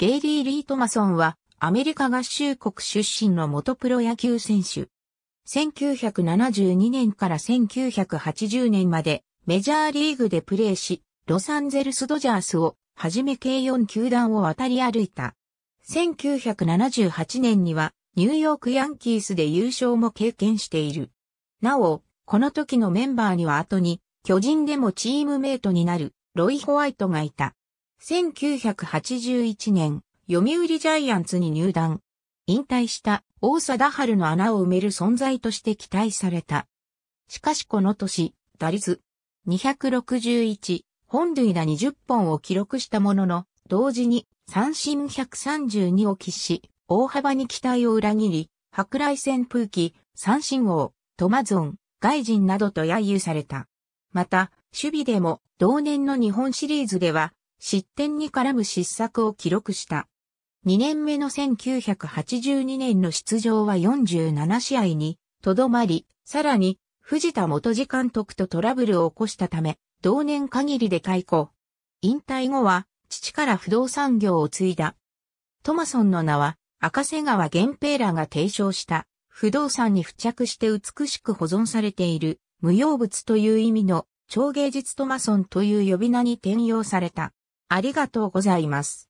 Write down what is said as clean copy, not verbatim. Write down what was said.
ゲイリー・リートマソンはアメリカ合衆国出身の元プロ野球選手。1972年から1980年までメジャーリーグでプレーし、ロサンゼルス・ドジャースをはじめ計4球団を渡り歩いた。1978年にはニューヨーク・ヤンキースで優勝も経験している。なお、この時のメンバーには後に巨人でもチームメイトになるロイ・ホワイトがいた。1981年、読売ジャイアンツに入団。引退した王貞治の穴を埋める存在として期待された。しかしこの年、打率261、本塁打20本を記録したものの、同時に三振132を喫し、大幅に期待を裏切り、舶来旋風記、三振王、トマゾン、外人などと揶揄された。また、守備でも同年の日本シリーズでは、失点に絡む失策を記録した。2年目の1982年の出場は47試合にとどまり、さらに藤田元次監督とトラブルを起こしたため、同年限りで解雇。引退後は父から不動産業を継いだ。トマソンの名は赤瀬川源平らが提唱した不動産に付着して美しく保存されている無用物という意味の超芸術トマソンという呼び名に転用された。ありがとうございます。